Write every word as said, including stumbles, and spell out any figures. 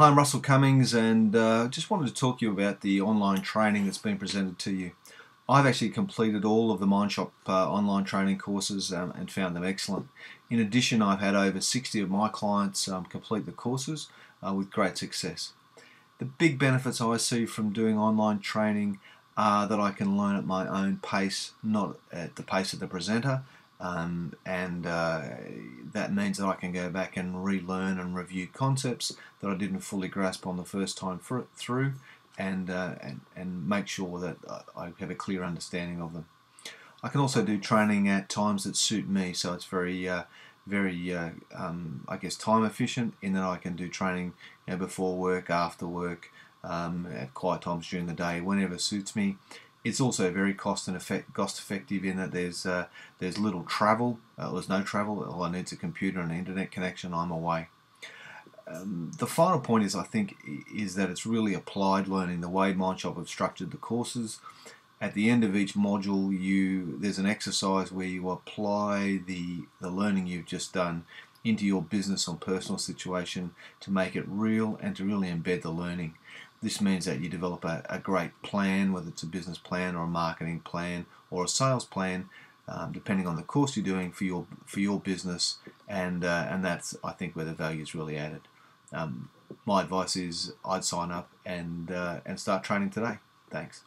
Hi, I'm Russell Cummings, and uh, just wanted to talk to you about the online training that's been presented to you. I've actually completed all of the Mindshop uh, online training courses um, and found them excellent. In addition, I've had over sixty of my clients um, complete the courses uh, with great success. The big benefits I see from doing online training are that I can learn at my own pace, not at the pace of the presenter, um, and uh, that means that I can go back and relearn and review concepts that I didn't fully grasp on the first time through and, uh, and, and make sure that I have a clear understanding of them. I can also do training at times that suit me, so it's very, uh, very uh, um, I guess, time efficient in that I can do training, you know, before work, after work, um, at quiet times during the day, whenever suits me. It's also very cost and effect, cost effective in that there's uh, there's little travel. Uh, there's no travel. All I need is a computer and an internet connection. I'm away. Um, the final point is, I think, is that it's really applied learning. The way Mindshop have structured the courses, at the end of each module, you there's an exercise where you apply the the learning you've just done into your business or personal situation to make it real and to really embed the learning. This means that you develop a, a great plan, whether it's a business plan or a marketing plan or a sales plan, um, depending on the course you're doing for your for your business, and uh, and that's, I think, where the value is really added. Um, my advice is I'd sign up and uh, and start training today. Thanks.